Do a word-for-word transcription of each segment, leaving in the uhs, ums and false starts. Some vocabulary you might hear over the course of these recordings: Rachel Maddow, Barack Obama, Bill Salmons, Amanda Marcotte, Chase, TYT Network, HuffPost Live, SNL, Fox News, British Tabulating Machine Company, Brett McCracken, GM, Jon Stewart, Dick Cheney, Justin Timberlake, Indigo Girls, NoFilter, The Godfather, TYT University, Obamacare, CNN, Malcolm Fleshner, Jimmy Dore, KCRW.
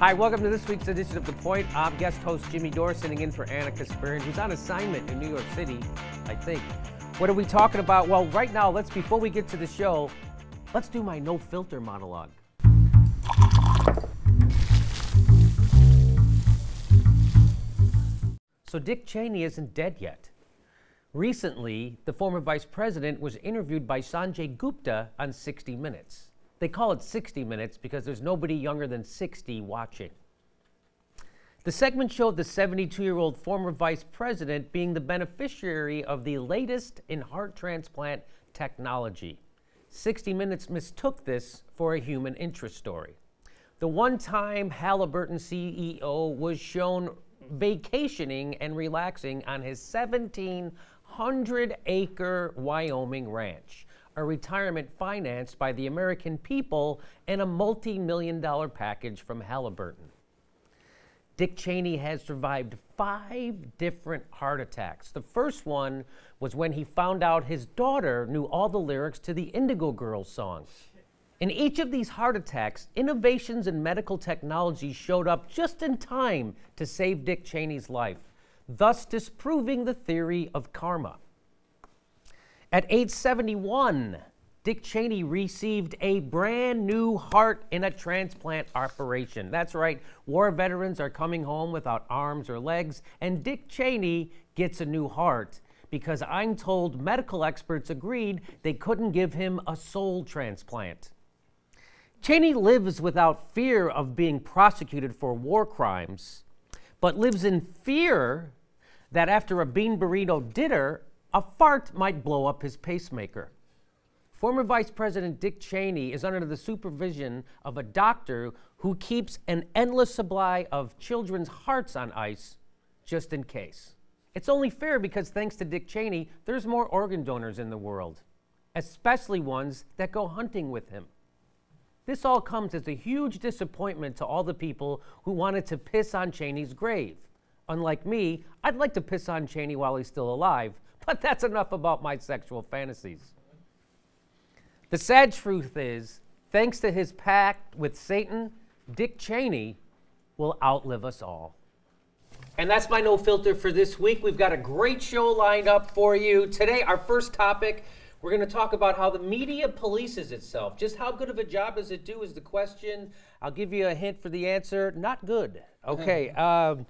Hi, welcome to this week's edition of The Point. I'm guest host Jimmy Dore, sitting in for Ana Kasparian, who's on assignment in New York City, I think. What are we talking about? Well, right now, let's, before we get to the show, let's do my no filter monologue. So Dick Cheney isn't dead yet. Recently, the former vice president was interviewed by Sanjay Gupta on sixty minutes. They call it sixty minutes because there's nobody younger than sixty watching. The segment showed the seventy-two-year-old former vice president being the beneficiary of the latest in heart transplant technology. sixty minutes mistook this for a human interest story. The one-time Halliburton C E O was shown vacationing and relaxing on his seventeen hundred acre Wyoming ranch, a retirement financed by the American people and a multi-million dollar package from Halliburton. Dick Cheney has survived five different heart attacks. The first one was when he found out his daughter knew all the lyrics to the Indigo Girls song. In each of these heart attacks, innovations in medical technology showed up just in time to save Dick Cheney's life, thus disproving the theory of karma. At age seventy-one, Dick Cheney received a brand new heart in a transplant operation. That's right, war veterans are coming home without arms or legs, and Dick Cheney gets a new heart because I'm told medical experts agreed they couldn't give him a soul transplant. Cheney lives without fear of being prosecuted for war crimes, but lives in fear that after a bean burrito dinner, a fart might blow up his pacemaker. Former Vice President Dick Cheney is under the supervision of a doctor who keeps an endless supply of children's hearts on ice just in case. It's only fair because thanks to Dick Cheney, there's more organ donors in the world, especially ones that go hunting with him. This all comes as a huge disappointment to all the people who wanted to piss on Cheney's grave. Unlike me, I'd like to piss on Cheney while he's still alive, but that's enough about my sexual fantasies. The sad truth is, thanks to his pact with Satan, Dick Cheney will outlive us all. And that's my no filter for this week. We've got a great show lined up for you. Today, our first topic, we're going to talk about how the media polices itself. Just how good of a job does it do is the question. I'll give you a hint for the answer. Not good. Okay. um,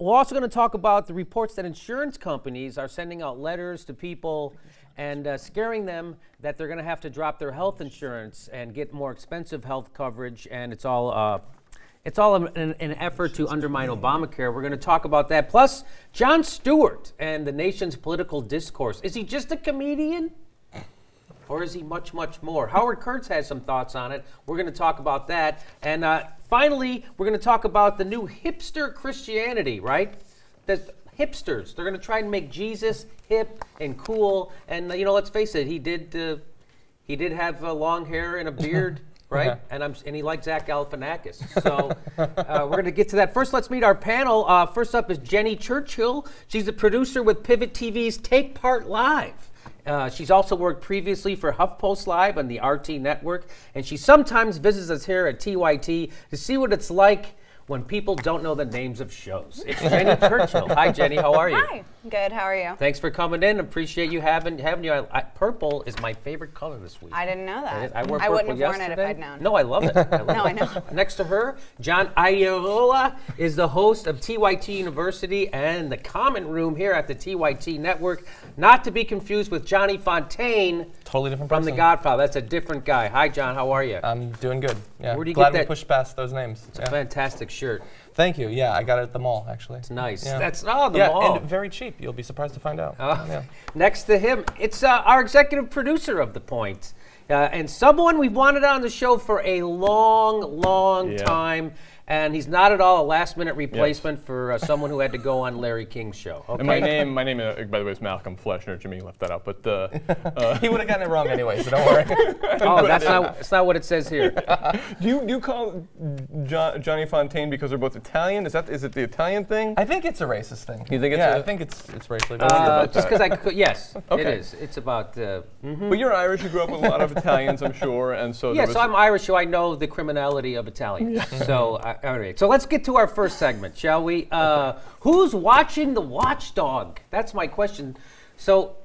we're also going to talk about the reports that insurance companies are sending out letters to people and uh, scaring them that they're going to have to drop their health insurance and get more expensive health coverage. And it's all uh, It's all an, an effort to undermine Obamacare. We're going to talk about that. Plus, Jon Stewart and the nation's political discourse. Is he just a comedian? Or is he much, much more? Howard Kurtz has some thoughts on it. We're going to talk about that. And uh, finally, we're going to talk about the new hipster Christianity, right? The hipsters, they're going to try and make Jesus hip and cool. And, you know, let's face it, he did, uh, he did have uh, long hair and a beard. Right? Yeah. And I'm and he likes Zach Galifianakis. So uh, we're going to get to that. First, let's meet our panel. Uh, first up is Jenny Churchill. She's a producer with Pivot T V's Take Part Live. Uh, she's also worked previously for HuffPost Live on the R T Network, and she sometimes visits us here at T Y T to see what it's like when people don't know the names of shows. It's Jenny Churchill. Hi, Jenny. How are you? Hi. Good. How are you? Thanks for coming in. Appreciate you having having you. I, I, purple is my favorite color this week. I didn't know that. I, I, wore I wouldn't have yesterday. worn it if I'd known. No, I love it. I love no, it. I know. Next to her, John Aiello is the host of T Y T University and the Common Room here at the T Y T Network. Not to be confused with Johnny Fontaine. Totally different person. From The Godfather. That's a different guy. Hi, John. How are you? I'm doing good. Yeah. Where do you Glad get that? we pushed past those names. It's yeah. a fantastic shirt. Thank you. Yeah, I got it at the mall, actually. It's nice. Yeah. That's oh, the yeah, mall. And very cheap. You'll be surprised to find out. Uh, yeah. Next to him, it's uh, our executive producer of The Point. Uh, and someone we've wanted on the show for a long, long yeah. time. And he's not at all a last-minute replacement yes. for uh, someone who had to go on Larry King's show. Okay? And my name, my name, uh, by the way, is Malcolm Fleshner. Jimmy left that out, but uh, uh, he would have gotten it wrong anyway, so don't worry. oh, that's not that's not what it says here. do you do you call John, Johnny Fontaine because they're both Italian? Is that is it the Italian thing? I think it's a racist thing. You think it's? Yeah, a, I think it's it's racially based. Uh, just because I could, yes, okay. it is. It's about. Uh, mm-hmm. But you're Irish. You grew up with a lot of Italians, I'm sure, and so. Yeah, so I'm Irish, so I know the criminality of Italians. so. I, all right. So let's get to our first segment, shall we? Uh, who's watching the watchdog? That's my question. So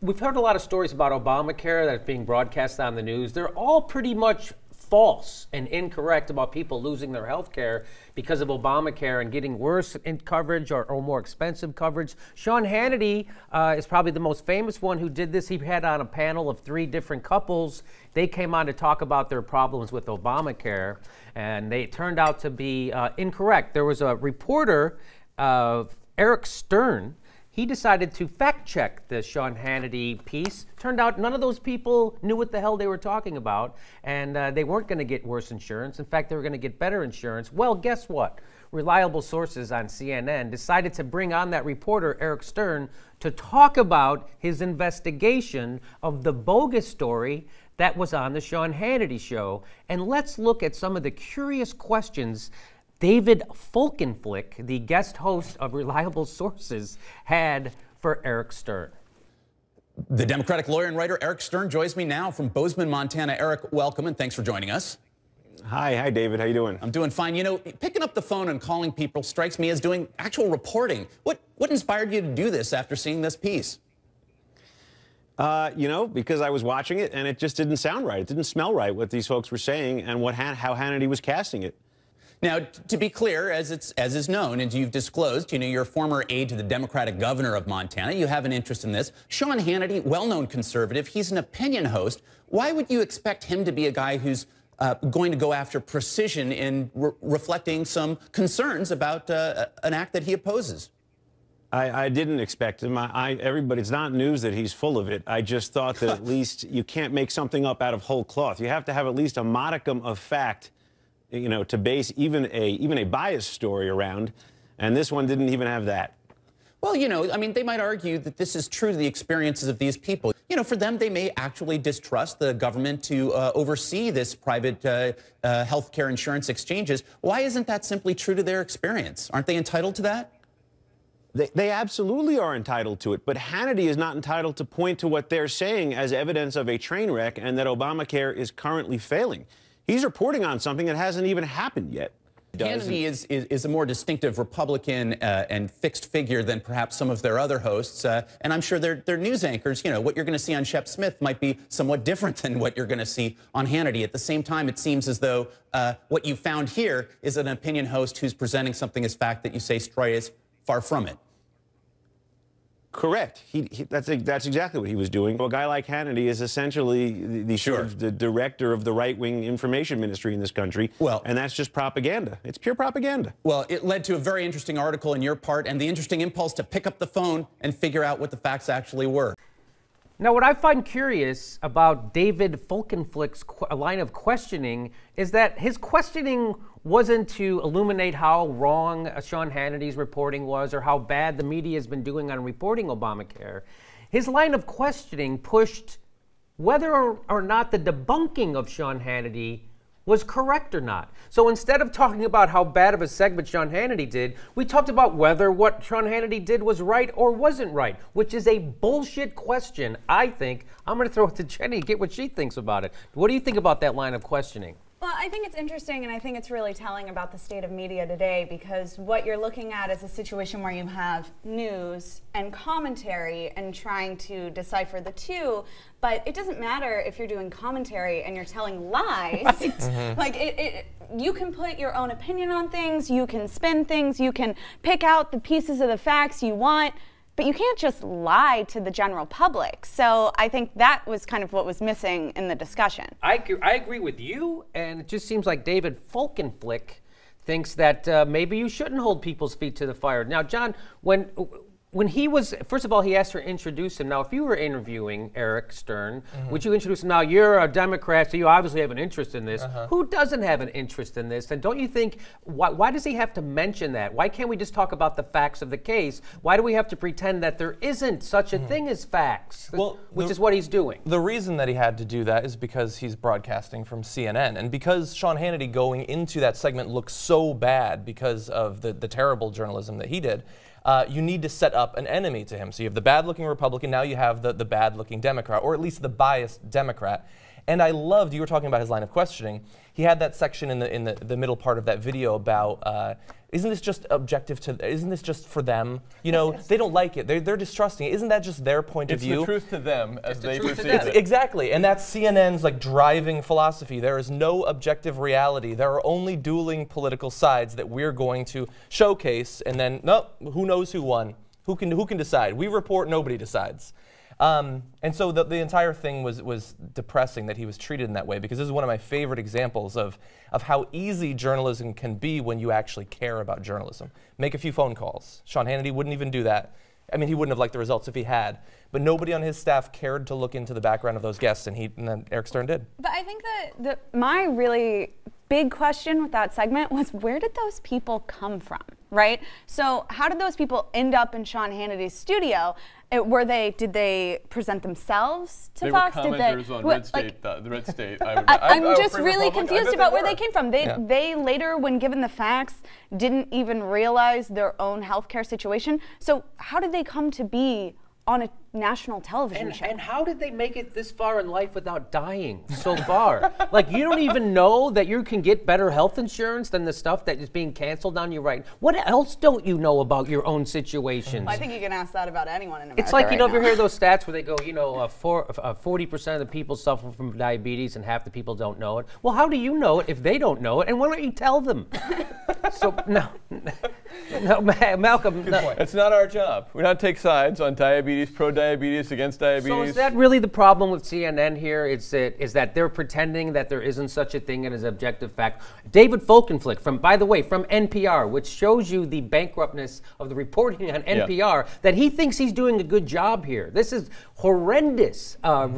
we've heard a lot of stories about Obamacare that's being broadcast on the news. They're all pretty much false and incorrect about people losing their health care because of Obamacare and getting worse in coverage or, or more expensive coverage. Sean Hannity uh, is probably the most famous one who did this. He had on a panel of three different couples. They came on to talk about their problems with Obamacare, and they turned out to be uh, incorrect. There was a reporter, uh, Eric Stern. He decided to fact check the Sean Hannity piece. Turned out none of those people knew what the hell they were talking about, and uh, they weren't gonna get worse insurance. In fact, they were gonna get better insurance. Well, guess what? Reliable Sources on C N N decided to bring on that reporter, Eric Stern, to talk about his investigation of the bogus story that was on the Sean Hannity show. And let's look at some of the curious questions David Folkenflik, the guest host of Reliable Sources, had for Eric Stern. The Democratic lawyer and writer Eric Stern joins me now from Bozeman, Montana. Eric, welcome and thanks for joining us. Hi, hi, David. How you doing? I'm doing fine. You know, picking up the phone and calling people strikes me as doing actual reporting. What, what inspired you to do this after seeing this piece? Uh, you know, because I was watching it and it just didn't sound right. It didn't smell right what these folks were saying and what how Hannity was casting it. Now, to be clear, as it's as is known, and you've disclosed, you know, you're a former aide to the Democratic governor of Montana. You have an interest in this. Sean Hannity, well-known conservative, he's an opinion host. Why would you expect him to be a guy who's uh, going to go after precision in re reflecting some concerns about uh, an act that he opposes? I, I didn't expect him. I, I, everybody, it's not news that he's full of it. I just thought that at least you can't make something up out of whole cloth. You have to have at least a modicum of fact, you know, to base even a even a biased story around, and this one didn't even have that. Well, you know, I mean, they might argue that this is true to the experiences of these people. You know, for them, they may actually distrust the government to uh, oversee this private uh, uh, health care insurance exchanges. Why isn't that simply true to their experience? Aren't they entitled to that? They, they absolutely are entitled to it, but Hannity is not entitled to point to what they're saying as evidence of a train wreck and that Obamacare is currently failing. He's reporting on something that hasn't even happened yet. Hannity is, is, is a more distinctive Republican uh, and fixed figure than perhaps some of their other hosts. Uh, and I'm sure their, their news anchors, you know, what you're going to see on Shep Smith might be somewhat different than what you're going to see on Hannity. At the same time, it seems as though uh, what you found here is an opinion host who's presenting something as fact that you say Stroy is far from it. Correct. He, he, that's, that's exactly what he was doing. Well, a guy like Hannity is essentially the, the, sure. sort of the director of the right-wing information ministry in this country, well, and that's just propaganda. It's pure propaganda. Well, it led to a very interesting article in your part and the interesting impulse to pick up the phone and figure out what the facts actually were. Now, what I find curious about David Folkenflik's qu line of questioning is that his questioning wasn't to illuminate how wrong Sean Hannity's reporting was or how bad the media has been doing on reporting Obamacare. His line of questioning pushed whether or not the debunking of Sean Hannity was correct or not. So instead of talking about how bad of a segment Sean Hannity did, we talked about whether what Sean Hannity did was right or wasn't right, which is a bullshit question, I think. I'm gonna throw it to Jenny and get what she thinks about it. What do you think about that line of questioning? Well, I think it's interesting, and I think it's really telling about the state of media today, because what you're looking at is a situation where you have news and commentary and trying to decipher the two, but it doesn't matter if you're doing commentary and you're telling lies. Right. Mm-hmm. Like, it, it, you can put your own opinion on things, you can spin things, you can pick out the pieces of the facts you want, but you can't just lie to the general public. So I think that was kind of what was missing in the discussion. I, I agree with you, and it just seems like David Folkenflik thinks that uh, maybe you shouldn't hold people's feet to the fire. Now, John, when when he was, first of all, he asked her to introduce him. Now, if you were interviewing Eric Stern, mm-hmm. would you introduce him? Now, you're a Democrat, so you obviously have an interest in this. Uh-huh. Who doesn't have an interest in this? And don't you think, why, why does he have to mention that? Why can't we just talk about the facts of the case? Why do we have to pretend that there isn't such a mm-hmm. thing as facts, well, which the, is what he's doing? The reason that he had to do that is because he's broadcasting from C N N. And because Sean Hannity going into that segment looks so bad because of the, the terrible journalism that he did, Uh, you need to set up an enemy to him. So you have the bad-looking Republican, now you have the, the bad-looking Democrat, or at least the biased Democrat. And I loved, you were talking about his line of questioning. He had that section in the in the, the middle part of that video about, uh, isn't this just objective to, isn't this just for them? You know, they don't like it. They're, they're distrusting it. Isn't that just their point it's of view? It's the truth to them as it's they the perceive it. Exactly. And that's C N N's like driving philosophy. There is no objective reality. There are only dueling political sides that we're going to showcase. And then, no, who knows who won? Who can, who can decide? We report, nobody decides. Um, and so the, the entire thing was, was depressing that he was treated in that way, because this is one of my favorite examples of, of how easy journalism can be when you actually care about journalism. Make a few phone calls. Sean Hannity wouldn't even do that. I mean, he wouldn't have liked the results if he had. But nobody on his staff cared to look into the background of those guests, and, he, and then Eric Stern did. But I think that the, my really big question with that segment was, where did those people come from, right? So how did those people end up in Sean Hannity's studio? It, were they? Did they present themselves to they Fox? Were did they? On what, Red State, like, the, the Red State. I would, I, I'm I would just really confused about where they came from. They yeah. they later, when given the facts, didn't even realize their own healthcare situation. So how did they come to be on a national television and, show? And how did they make it this far in life without dying so far? Like, you don't even know that you can get better health insurance than the stuff that is being canceled on you right now. What else don't you know about your own situations? Well, I think you can ask that about anyone in America. It's like, you right know, now. If you hear those stats where they go, you know, uh, four, uh, forty percent of the people suffer from diabetes and half the people don't know it. Well, how do you know it if they don't know it? And why don't you tell them? So, no. No, Ma Malcolm, no. It's not our job. We don't take sides on diabetes, pro-diabetes, against diabetes. So is that really the problem with C N N here? It's that, is that they're pretending that there isn't such a thing as objective fact. David Folkenflik, from, by the way, from N P R, which shows you the bankruptness of the reporting on N P R, yeah. that he thinks he's doing a good job here. This is horrendous, uh,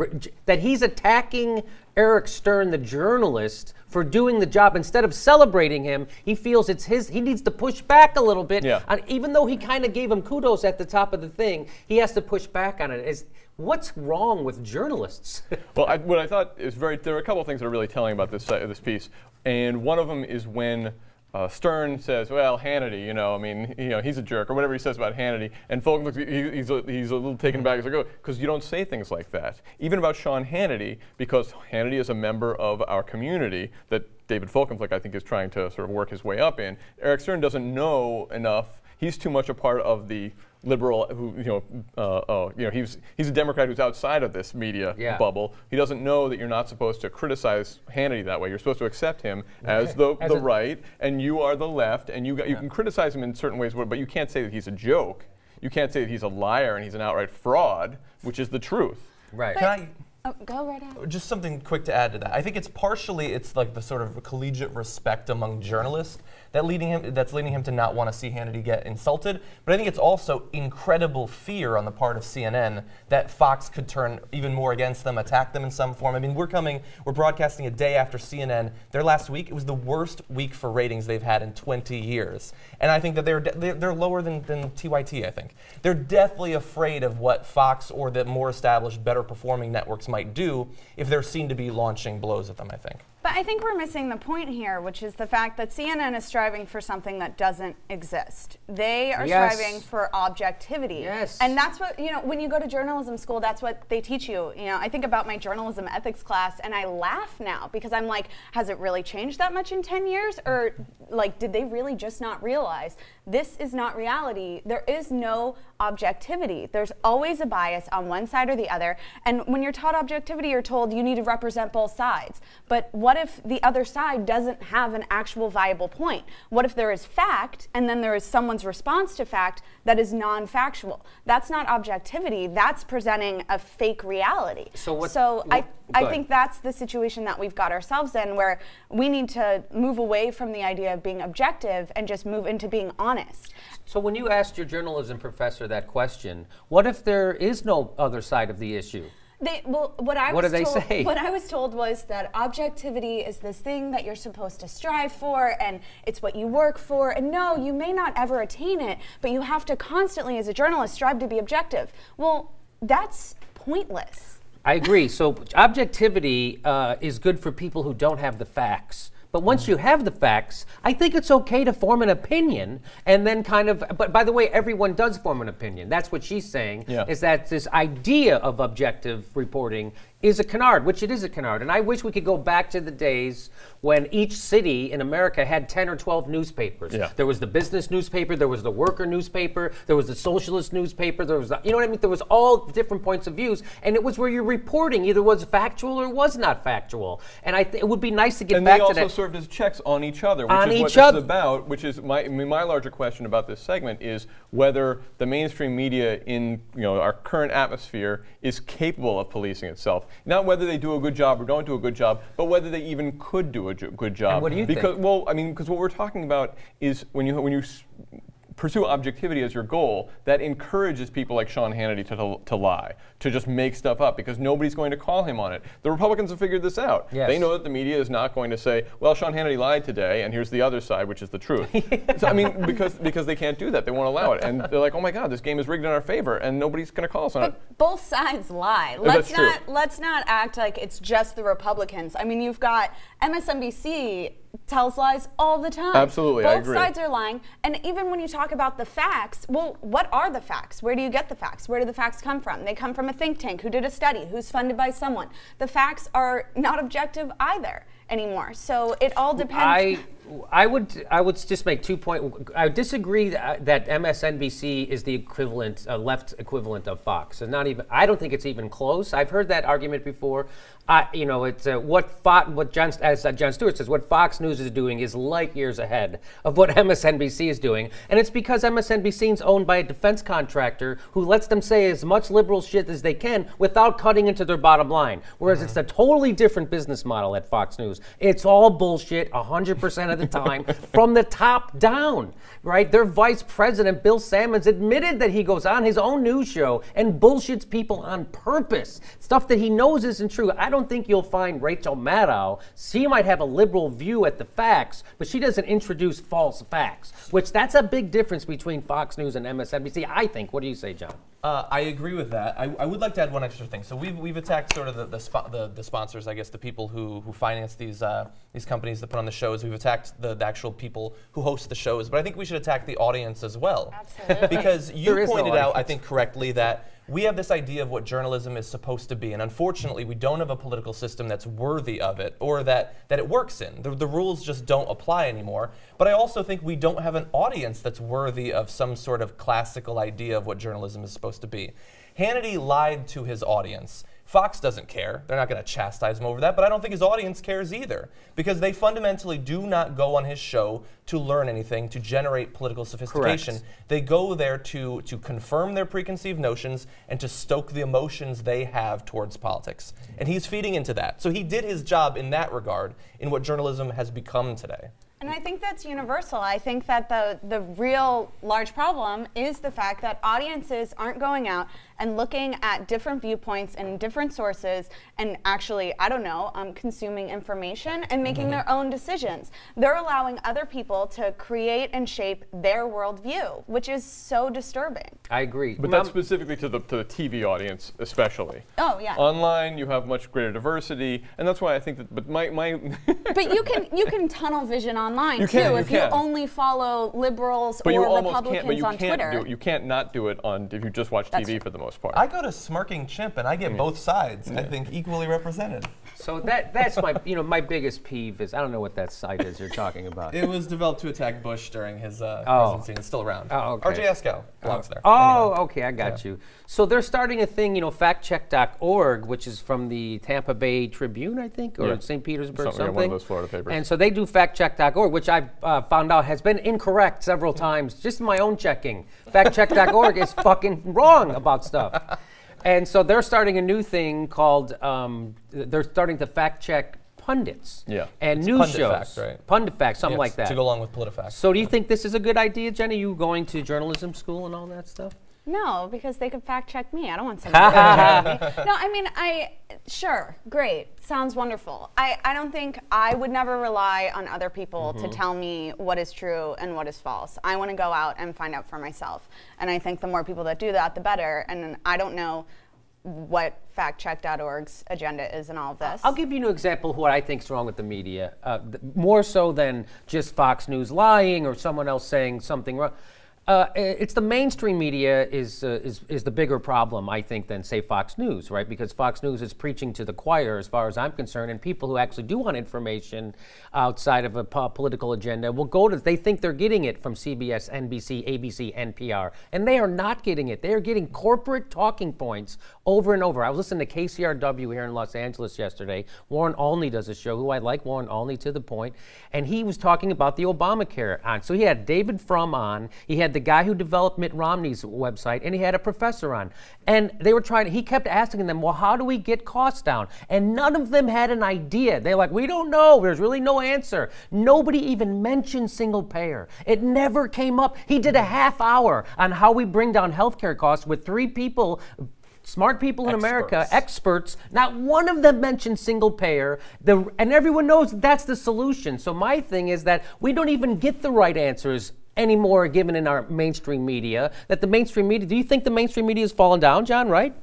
that he's attacking Eric Stern, the journalist, for doing the job. Instead of celebrating him, he feels it's his, he needs to push back a little bit. Yeah. On, even though he kind of gave him kudos at the top of the thing, he has to push back on it. It's, what's wrong with journalists? Well, I, what I thought is very, there are a couple of things that are really telling about this, uh, this piece. And one of them is when Uh, Stern says, well, Hannity, you know, I mean, you know, he's a jerk, or whatever he says about Hannity. And Folkenflik, he, he's, a, he's a little taken aback. He's like, oh, because you don't say things like that. Even about Sean Hannity, because Hannity is a member of our community that David Folkenflik, I think, is trying to sort of work his way up in. Eric Stern doesn't know enough. He's too much a part of the liberal, who, you know, uh, oh, you know, he's he's a Democrat who's outside of this media yeah. bubble. He doesn't know that you're not supposed to criticize Hannity that way. You're supposed to accept him as yeah. the as the right, and you are the left, and you got, you yeah. can criticize him in certain ways, but you can't say that he's a joke. You can't say that he's a liar and he's an outright fraud, which is the truth. Right. Can I oh, go right ahead. Just something quick to add to that. I think it's partially it's like the sort of collegiate respect among journalists. That leading him, that's leading him to not want to see Hannity get insulted. But I think it's also incredible fear on the part of C N N that Fox could turn even more against them, attack them in some form. I mean, we're coming, we're broadcasting a day after C N N. Their last week, it was the worst week for ratings they've had in twenty years. And I think that they're, they're, they're lower than, than T Y T, I think. They're deathly afraid of what Fox or the more established, better performing networks might do if they're seen to be launching blows at them, I think. But I think we're missing the point here, which is the fact that C N N is striving for something that doesn't exist. They are yes. striving for objectivity. Yes. And that's what, you know, when you go to journalism school, that's what they teach you. You know, I think about my journalism ethics class and I laugh now because I'm like, has it really changed that much in ten years? Or like, did they really just not realize this is not reality? There is no objectivity. There's always a bias on one side or the other. And when you're taught objectivity, you're told you need to represent both sides. But what What if the other side doesn't have an actual viable point? What if there is fact and then there is someone's response to fact that is non-factual? That's not objectivity. That's presenting a fake reality. So, what, so what, I, I think that's the situation that we've got ourselves in, where we need to move away from the idea of being objective and just move into being honest. So when you asked your journalism professor that question, what if there is no other side of the issue? They, well, what I what was did told, they say? What I was told was that objectivity is this thing that you're supposed to strive for, and it's what you work for. And no, you may not ever attain it, but you have to constantly, as a journalist, strive to be objective. Well, that's pointless. I agree. So objectivity uh, is good for people who don't have the facts. But once you have the facts, I think it's okay to form an opinion and then kind of, but by the way, everyone does form an opinion. That's what she's saying, yeah. is that this idea of objective reporting is a canard, which it is a canard. And I wish we could go back to the days when each city in America had ten or twelve newspapers. Yeah. There was the business newspaper, there was the worker newspaper, there was the socialist newspaper, there was the, you know what I mean? There was all different points of views, and it was where your reporting either was factual or was not factual. And I th it would be nice to get and back to that. And they also served as checks on each other, which on is what this other. is about, which is my, I mean, my larger question about this segment is whether the mainstream media in you know our current atmosphere is capable of policing itself. Not whether they do a good job or don't do a good job, but whether they even could do a jo good job. And what do you because, think? Well, I mean, because what we're talking about is when you when you s pursue objectivity as your goal, that encourages people like Sean Hannity to, to to lie, to just make stuff up because nobody's going to call him on it. The Republicans have figured this out. Yes. They know that the media is not going to say, "Well, Sean Hannity lied today, and here's the other side, which is the truth." So, I mean, because because they can't do that, they won't allow it, and they're like, "Oh my God, this game is rigged in our favor, and nobody's going to call us on but it." But both sides lie. Let's That's not true. let's not act like it's just the Republicans. I mean, you've got M S N B C. Tells lies all the time. Absolutely, Both I agree. Both sides are lying, and even when you talk about the facts, well, what are the facts? Where do you get the facts? Where do the facts come from? They come from a think tank who did a study, who's funded by someone. The facts are not objective either anymore, so it all depends. I I would I would just make two point. I disagree that, that M S N B C is the equivalent, uh, left equivalent of Fox. And not even. I don't think it's even close. I've heard that argument before. Uh, you know, it's uh, what Fox, what John, as uh, Jon Stewart says, what Fox News is doing is light years ahead of what M S N B C is doing, and it's because M S N B C is owned by a defense contractor who lets them say as much liberal shit as they can without cutting into their bottom line. Whereas mm-hmm. it's a totally different business model at Fox News. It's all bullshit, one hundred percent. At the time, from the top down, right? Their vice president, Bill Salmons, admitted that he goes on his own news show and bullshits people on purpose. Stuff that he knows isn't true. I don't think you'll find Rachel Maddow. She might have a liberal view at the facts, but she doesn't introduce false facts, which that's a big difference between Fox News and M S N B C, I think. What do you say, John? Uh, I agree with that. I, I would like to add one extra thing. So we've, we've attacked sort of the the, spo the the sponsors, I guess, the people who, who finance these uh, these companies that put on the shows. We've attacked the, the actual people who host the shows. But I think we should attack the audience as well. Absolutely. Because you pointed no out, I think correctly, that we have this idea of what journalism is supposed to be. And unfortunately, we don't have a political system that's worthy of it or that, that it works in. The, the rules just don't apply anymore. But I also think we don't have an audience that's worthy of some sort of classical idea of what journalism is supposed to be. Hannity lied to his audience. Fox doesn't care. They're not going to chastise him over that, but I don't think his audience cares either because they fundamentally do not go on his show to learn anything, to generate political sophistication. Correct. They go there to, to confirm their preconceived notions and to stoke the emotions they have towards politics. And he's feeding into that. So he did his job in that regard in what journalism has become today. And I think that's universal. I think that the, the real large problem is the fact that audiences aren't going out and looking at different viewpoints and different sources and actually, I don't know, um, consuming information and making mm-hmm. their own decisions. They're allowing other people to create and shape their worldview, which is so disturbing. I agree. But that's specifically to the, to the T V audience especially. Oh, yeah. Online, you have much greater diversity, and that's why I think that, but my... my but you can, you can tunnel vision on Online you too, can, you if can. you only follow liberals but or you Republicans can't, but you on can't Twitter. Do it. You can't not do it on if you just watch That's T V for the most part. I go to Smirking Chimp and I get I mean, both sides. Yeah. I think equally represented. So that that's my you know my biggest peeve is I don't know what that site is you're talking about. It was developed to attack Bush during his uh, oh. presidency. It's still around. Oh, okay. R J Esco belongs oh. there. Oh, anyway. okay, I got yeah. you. So they're starting a thing, you know, fact check dot org, which is from the Tampa Bay Tribune, I think, or yeah. Saint Petersburg, something. something. Yeah, one of those Florida papers. And so they do fact check dot org, which I've uh, found out has been incorrect several times, just in my own checking. fact check dot org is fucking wrong about stuff. And so they're starting a new thing called, um, they're starting to fact check pundits yeah. and it's news pundit shows. Fact, right? Pundit facts, something yeah, like that. To go along with PolitiFact. So do you think this is a good idea, Jenny? You going to journalism school and all that stuff? No, because they could fact check me. I don't want somebody to fact check me. No, I mean, I, sure, great, sounds wonderful. I, I don't think, I would never rely on other people mm-hmm. to tell me what is true and what is false. I want to go out and find out for myself. And I think the more people that do that, the better. And I don't know what fact check dot org's agenda is in all of this. I'll give you an example of what I think is wrong with the media, uh, th more so than just Fox News lying or someone else saying something wrong. Uh, it's the mainstream media is, uh, is is the bigger problem, I think, than, say, Fox News, right? Because Fox News is preaching to the choir, as far as I'm concerned, and people who actually do want information outside of a po political agenda will go to, they think they're getting it from C B S, N B C, A B C, N P R, and they are not getting it. They are getting corporate talking points over and over. I was listening to K C R W here in Los Angeles yesterday. Warren Olney does a show, who I like Warren Olney to the point, and he was talking about the Obamacare on. So he had David Frum on, he had the guy who developed Mitt Romney's website, and he had a professor on. And they were trying, he kept asking them, well, how do we get costs down? And none of them had an idea. They're like, we don't know. There's really no answer. Nobody even mentioned single payer. It never came up. He did a half hour on how we bring down healthcare costs with three people, smart people in experts. America, experts, not one of them mentioned single payer, the, and everyone knows that's the solution. So my thing is that we don't even get the right answers anymore given in our mainstream media, that the mainstream media, do you think the mainstream media has fallen down, John, right?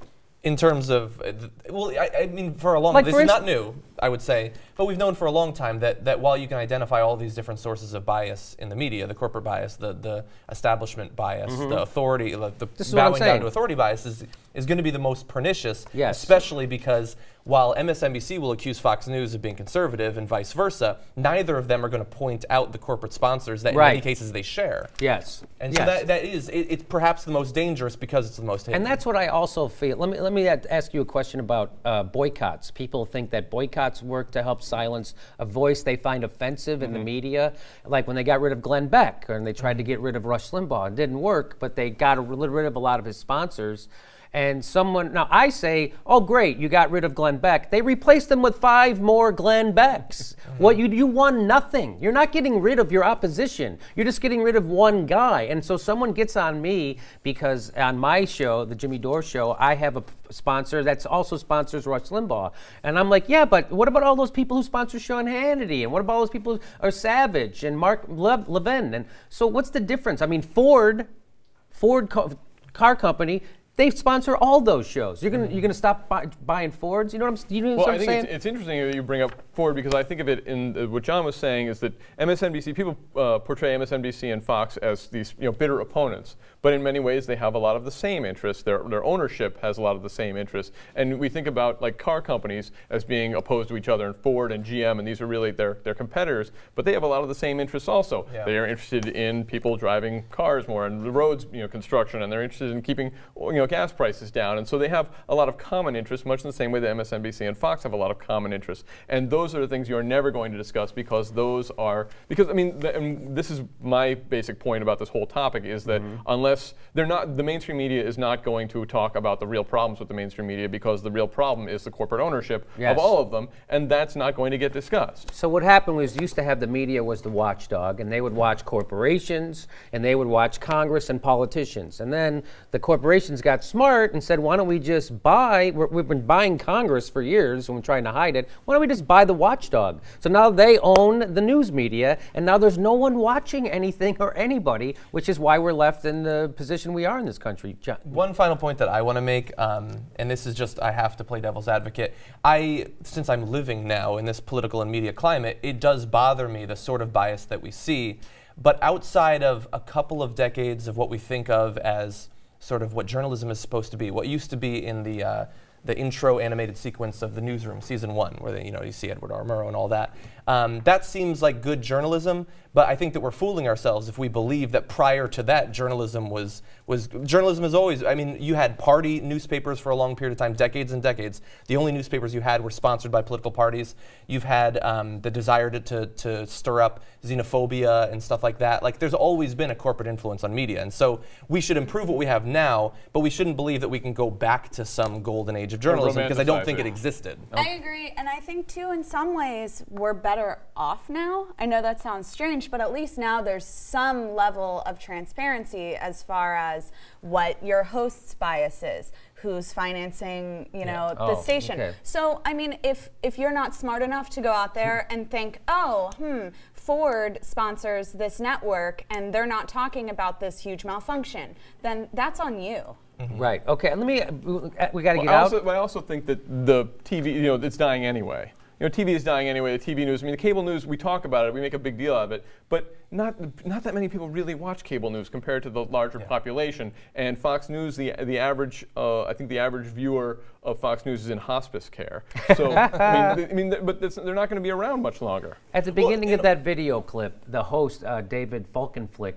In terms of, well, I, I mean, for a long time, like this is not new, I would say, but we've known for a long time that, that while you can identify all these different sources of bias in the media, the corporate bias, the, the establishment bias, mm-hmm. the authority, the, the bowing down to authority bias is, is going to be the most pernicious, yes. especially because while M S N B C will accuse Fox News of being conservative and vice versa, neither of them are going to point out the corporate sponsors that right. in many cases they share. Yes. And yes. so that, that is, it, it's perhaps the most dangerous because it's the most hated. And that's what I also feel. Let me, let me ask you a question about uh, boycotts. People think that boycotts work to help silence a voice they find offensive in mm-hmm. the media. Like when they got rid of Glenn Beck and they tried to get rid of Rush Limbaugh. It didn't work, but they got rid of a lot of his sponsors. And someone, now I say, oh great, you got rid of Glenn Beck. They replaced them with five more Glenn Becks. Mm-hmm. Well, you, you won nothing. You're not getting rid of your opposition. You're just getting rid of one guy. And so someone gets on me because on my show, the Jimmy Dore show, I have a sponsor that's also sponsors Rush Limbaugh. And I'm like, yeah, but what about all those people who sponsor Sean Hannity? And what about all those people who are Savage and Mark Le- Levin? And so what's the difference? I mean, Ford, Ford co- car company, they sponsor all those shows. You're gonna mm-hmm. you're gonna stop buy, buying Fords. You know what I'm saying? You know well, what I'm I think saying? It's, it's interesting that you bring up Ford because I think of it in uh, what John was saying is that M S N B C people uh, portray M S N B C and Fox as these you know bitter opponents, but in many ways they have a lot of the same interests. Their their ownership has a lot of the same interests, and we think about like car companies as being opposed to each other, and Ford and G M, and these are really their their competitors, but they have a lot of the same interests also. Yeah. They are interested in people driving cars more and the roads you know construction, and they're interested in keeping you know. gas prices down, and so they have a lot of common interests, much in the same way that M S N B C and Fox have a lot of common interests. And those are the things you're never going to discuss because those are, because I mean, th and this is my basic point about this whole topic is that mm-hmm. unless they're not, the mainstream media is not going to talk about the real problems with the mainstream media because the real problem is the corporate ownership yes. of all of them, and that's not going to get discussed. So what happened was used to have the media was the watchdog, and they would watch corporations, and they would watch Congress and politicians, and then the corporations got got smart and said, why don't we just buy, we're, we've been buying Congress for years and we're trying to hide it, why don't we just buy the watchdog? So now they own the news media and now there's no one watching anything or anybody, which is why we're left in the position we are in this country. John. One final point that I want to make, um, and this is just, I have to play devil's advocate. I, since I'm living now in this political and media climate, it does bother me the sort of bias that we see, but outside of a couple of decades of what we think of as sort of what journalism is supposed to be, what used to be in the uh, the intro animated sequence of The Newsroom season one, where they, you know you see Edward R. Murrow and all that. Um, that seems like good journalism, but I think that we're fooling ourselves if we believe that prior to that journalism was was journalism is always. I mean, you had party newspapers for a long period of time, decades and decades. The only newspapers you had were sponsored by political parties. You've had um, the desire to, to to stir up xenophobia and stuff like that. Like, there's always been a corporate influence on media, and so we should improve what we have now, but we shouldn't believe that we can go back to some golden age of journalism because I don't think it existed. I agree, and I think too in some ways we're better off now. I know that sounds strange, but at least now there's some level of transparency as far as what your host's bias is, who's financing, you know, yeah. oh, the station. Okay. So, I mean, if if you're not smart enough to go out there and think, oh, hmm, Ford sponsors this network and they're not talking about this huge malfunction, then that's on you. Mm-hmm. Right. Okay. Let me. Uh, we got to well, get I out. Also, I also think that the T V, you know, it's dying anyway. know, T V is dying anyway, the T V news. I mean, the cable news, we talk about it, we make a big deal out of it, but not, not that many people really watch cable news compared to the larger yeah. population. And Fox News, the, the average, uh, I think the average viewer of Fox News is in hospice care. So, I mean, th I mean th but they're not going to be around much longer. At the beginning well, of know. that video clip, the host, uh, David Folkenflik,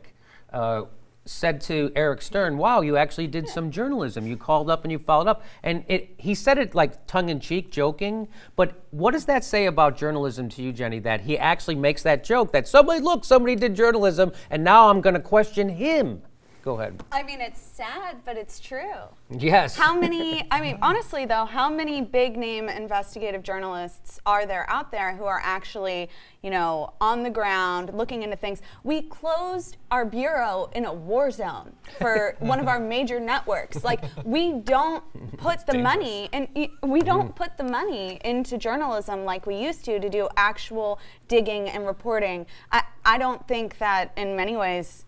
uh, said to Eric Stern, wow, you actually did some journalism. You called up and you followed up. And it, he said it like tongue-in-cheek, joking, but what does that say about journalism to you, Jenny, that he actually makes that joke that somebody, look, somebody did journalism, and now I'm going to question him? Go ahead. I mean, it's sad, but it's true. Yes. How many, I mean, honestly, though, how many big-name investigative journalists are there out there who are actually, you know, on the ground, looking into things? We closed our bureau in a war zone for one of our major networks. Like, we don't put the money, and we don't put the money into journalism like we used to, to do actual digging and reporting. I, I don't think that, in many ways,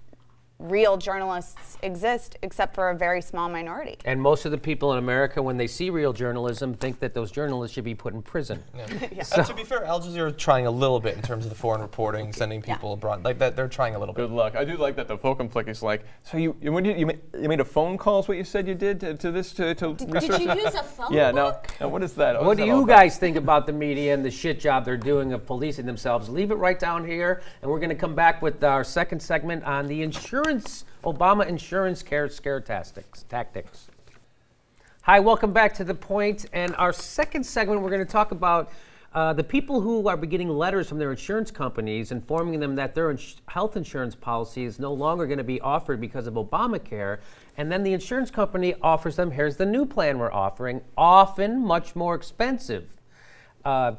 real journalists exist, except for a very small minority. And most of the people in America, when they see real journalism, think that those journalists should be put in prison. Yeah. yeah. So to be fair, Al Jazeera is trying a little bit in terms of the foreign reporting, sending people yeah. abroad. Like that, they're trying a little bit. Good luck. I do like that the Folkenflik is like, so you you, when you, you, made, you made a phone call is what you said you did to, to this? to, to did, did you use a phone Yeah, now, now what is that? What, what is do that you guys about? think about the media and the shit job they're doing of policing themselves? Leave it right down here, and we're going to come back with our second segment on the insurance Obama insurance care scare tactics. tactics. Hi, welcome back to The Point. And our second segment, we're going to talk about uh, the people who are getting letters from their insurance companies informing them that their ins health insurance policy is no longer going to be offered because of Obamacare. And then the insurance company offers them, here's the new plan we're offering, often much more expensive. Uh,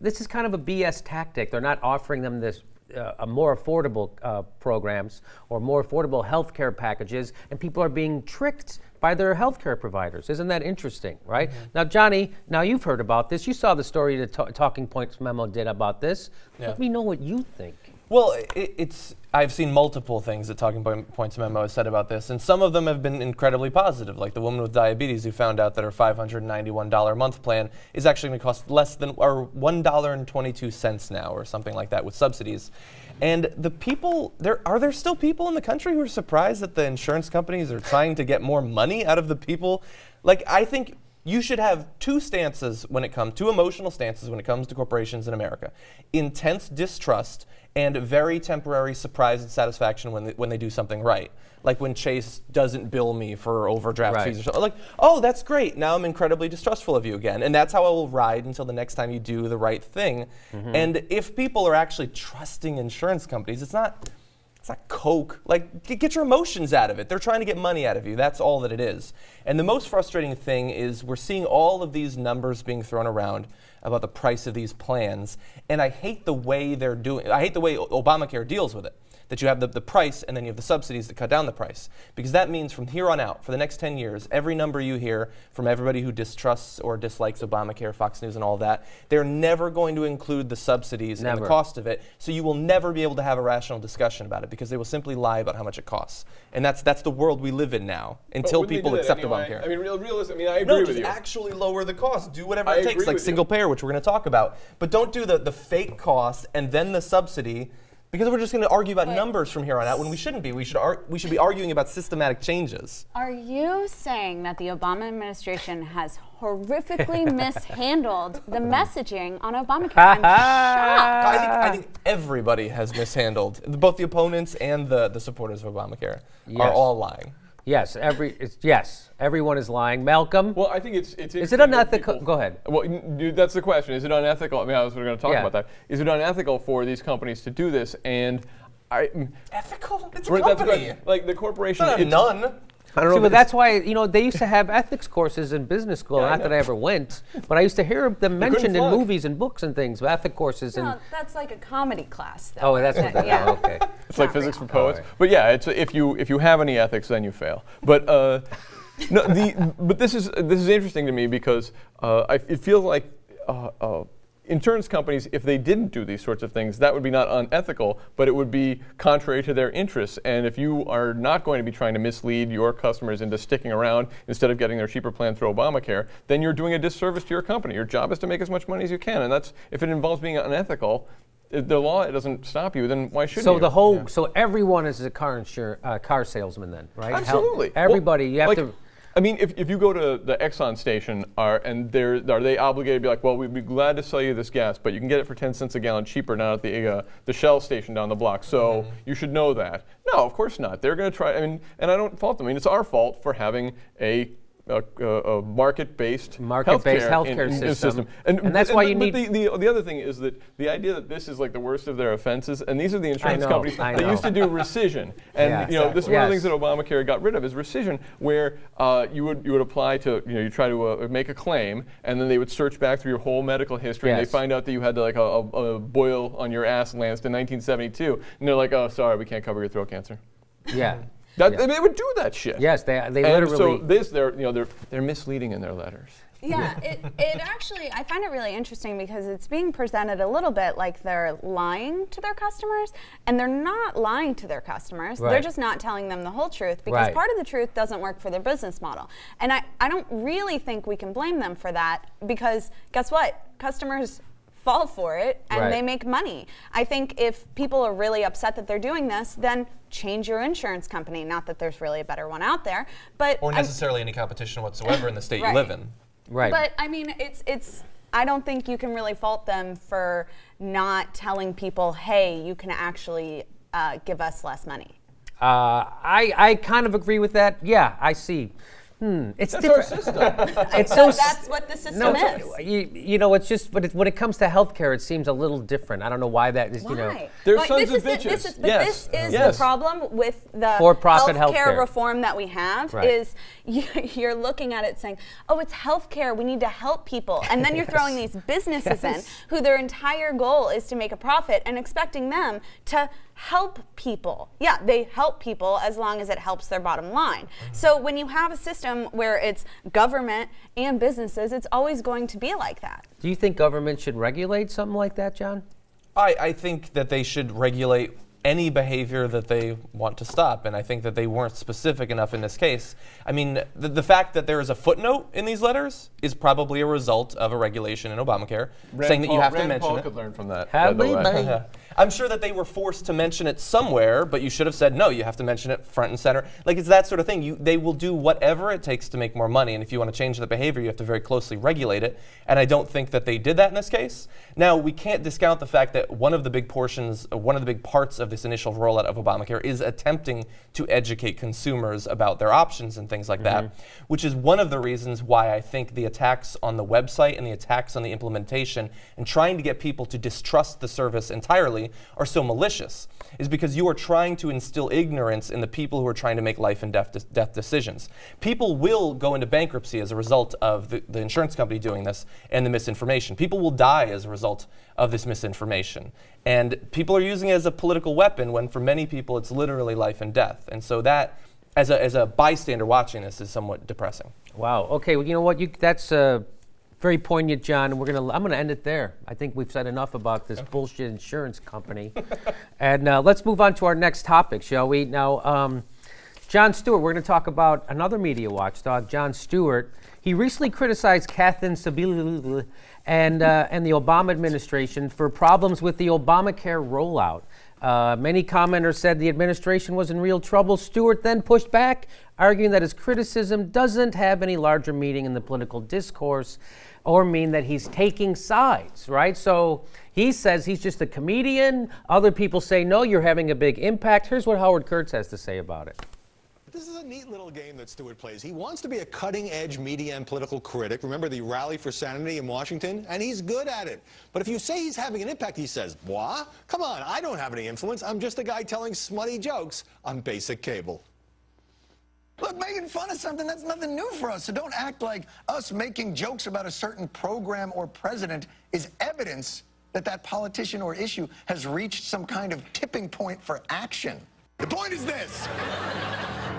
this is kind of a B S tactic. They're not offering them this Uh, a more affordable uh, programs or more affordable health care packages, and people are being tricked by their health care providers. Isn't that interesting, right? Mm-hmm. Now, Johnny, now you've heard about this. You saw the story the ta Talking Points Memo did about this. Yeah. Let me know what you think. Well, it, it's, I've seen multiple things that Talking Points Memo has said about this, and some of them have been incredibly positive, like the woman with diabetes who found out that her five hundred ninety-one dollar a month plan is actually going to cost less than, or one dollar and twenty-two cents now, or something like that, with subsidies. And the people, there are there still people in the country who are surprised that the insurance companies are trying to get more money out of the people? Like, I think you should have two stances when it comes, two emotional stances when it comes to corporations in America. Intense distrust and very temporary surprise and satisfaction when they, when they do something right. Like when Chase doesn't bill me for overdraft right. fees or something. Like, oh, that's great. Now I'm incredibly distrustful of you again. And that's how I will ride until the next time you do the right thing. Mm-hmm. And if people are actually trusting insurance companies, it's not... It's not coke. Like, get your emotions out of it. They're trying to get money out of you. That's all that it is. And the most frustrating thing is we're seeing all of these numbers being thrown around about the price of these plans. And I hate the way they're doing, I hate the way Obamacare deals with it. That you have the, the price, and then you have the subsidies that cut down the price. Because that means from here on out, for the next ten years, every number you hear from everybody who distrusts or dislikes Obamacare, Fox News, and all that, they're never going to include the subsidies never. and the cost of it. So you will never be able to have a rational discussion about it, because they will simply lie about how much it costs. And that's that's the world we live in now, until people accept anyway? Obamacare. I mean, real, realistic, I mean, I agree no, with you. No, just actually lower the cost. Do whatever I it takes, like single you. payer, which we're going to talk about. But don't do the, the fake cost and then the subsidy. Because we're just going to argue about Wait. numbers from here on out when we shouldn't be. We should, ar we should be arguing about systematic changes. Are you saying that the Obama administration has horrifically mishandled the messaging on Obamacare? I'm shocked. I think, I think everybody has mishandled. Both the opponents and the, the supporters of Obamacare yes. are all lying. Yes, every it's, yes, everyone is lying. Malcolm? Well, I think it's... it's is it unethical? People, go ahead. Well, dude, that's the question. Is it unethical? I mean, I was going to talk yeah. about that. Is it unethical for these companies to do this? And I... Ethical? It's a company. That's, like, the corporation... It's not a it's, nun. I don't See, know but that's why, you know, they used to have ethics courses in business school. Yeah, not I that I ever went, but I used to hear them mentioned in movies and books and things, ethics courses. No, and that's like a comedy class, though. Oh, that's what that, yeah. oh, okay. It's like physics for poets. Right. But yeah, it's, if, you, if you have any ethics, then you fail. But, uh, no, the, but this, is, this is interesting to me because uh, I, it feels like... Uh, uh, insurance companies, if they didn't do these sorts of things, that would be not unethical, but it would be contrary to their interests. And if you are not going to be trying to mislead your customers into sticking around instead of getting their cheaper plan through Obamacare, then you're doing a disservice to your company. Your job is to make as much money as you can, and that's, if it involves being unethical, the law it doesn't stop you, then why shouldn't so you? The whole, yeah. So everyone is a car insure, uh, car salesman then, right? Absolutely. How, everybody, well, you have like, to... I mean, if, if you go to the Exxon station, are, and they're, are they obligated to be like, well, we'd be glad to sell you this gas, but you can get it for ten cents a gallon cheaper now at the, uh, the Shell station down the block, so mm-hmm. you should know that. No, of course not. They're going to try, I mean, and I don't fault them. I mean, it's our fault for having a... A, a market-based market-based healthcare, healthcare in, system. system, and, and that's and why the, you need. But the, the, the other thing is that the idea that this is like the worst of their offenses, and these are the insurance know, companies that used to do rescission, and yeah, you know exactly. this is one yes. of the things that Obamacare got rid of is rescission, where uh, you would you would apply to you know you try to uh, make a claim, and then they would search back through your whole medical history, yes. and they find out that you had like a, a, a boil on your ass lanced in nineteen seventy-two, and they're like, oh, sorry, we can't cover your throat cancer. Yeah. That, yeah. They would do that shit. Yes, they they and literally. So this, they're you know they're they're misleading in their letters. Yeah, it it actually I find it really interesting because it's being presented a little bit like they're lying to their customers, and they're not lying to their customers. Right. They're just not telling them the whole truth because right. part of the truth doesn't work for their business model. And I I don't really think we can blame them for that because guess what, customers fall for it and right. they make money. I think if people are really upset that they're doing this, then change your insurance company. Not that there's really a better one out there, but or necessarily I, any competition whatsoever in the state right. you live in. Right. But I mean, it's it's. I don't think you can really fault them for not telling people, hey, you can actually uh, give us less money. Uh, I I kind of agree with that. Yeah, I see. Hmm. It's that's different. Our system. It's so that's what the system no, is. You, you know, it's just, but it, when it comes to healthcare, it seems a little different. I don't know why that is. Why? You know, there's like, sons of bitches. The, this is, yes. this is yes. the problem with the for-profit healthcare, healthcare reform that we have. Right. Is you, you're looking at it saying, oh, it's healthcare. We need to help people, and then you're yes. throwing these businesses yes. in who their entire goal is to make a profit and expecting them to help people. Yeah, they help people as long as it helps their bottom line. Mm-hmm. So when you have a system where it's government and businesses, it's always going to be like that. Do you think government should regulate something like that, John? I, I think that they should regulate any behavior that they want to stop, and I think that they weren't specific enough in this case. I mean, the, the fact that there is a footnote in these letters is probably a result of a regulation in Obamacare Rand saying Paul, that you have Rand to mention Paul it. Could learn from that. Have we? I'm sure that they were forced to mention it somewhere, but you should have said, no, you have to mention it front and center. Like, it's that sort of thing. You, they will do whatever it takes to make more money, and if you want to change the behavior, you have to very closely regulate it, and I don't think that they did that in this case. Now, we can't discount the fact that one of the big portions, one of the big parts of this initial rollout of Obamacare is attempting to educate consumers about their options and things like mm-hmm. that, which is one of the reasons why I think the attacks on the website and the attacks on the implementation and trying to get people to distrust the service entirely are so malicious is because you are trying to instill ignorance in the people who are trying to make life and death, de death decisions. People will go into bankruptcy as a result of the, the insurance company doing this and the misinformation. People will die as a result of this misinformation. And people are using it as a political weapon when for many people it's literally life and death. And so that, as a, as a bystander watching this, is somewhat depressing. Wow. Okay, well, you know what? You, that's... Uh Very poignant, John. We're gonna. I'm gonna end it there. I think we've said enough about this bullshit insurance company, and uh, let's move on to our next topic, shall we? Now, um, Jon Stewart. We're gonna talk about another media watchdog, Jon Stewart. He recently criticized Kathleen Sebelius and uh, and the Obama administration for problems with the Obamacare rollout. Uh, many commenters said the administration was in real trouble. Stewart then pushed back, arguing that his criticism doesn't have any larger meaning in the political discourse or mean that he's taking sides, right? So he says he's just a comedian. Other people say, no, you're having a big impact. Here's what Howard Kurtz has to say about it. This is a neat little game that Stewart plays. He wants to be a cutting-edge media and political critic. Remember the rally for sanity in Washington? And he's good at it. But if you say he's having an impact, he says, "Bois? Come on, I don't have any influence. I'm just a guy telling smutty jokes on basic cable." Look, making fun of something, that's nothing new for us. So don't act like us making jokes about a certain program or president is evidence that that politician or issue has reached some kind of tipping point for action. The point is this.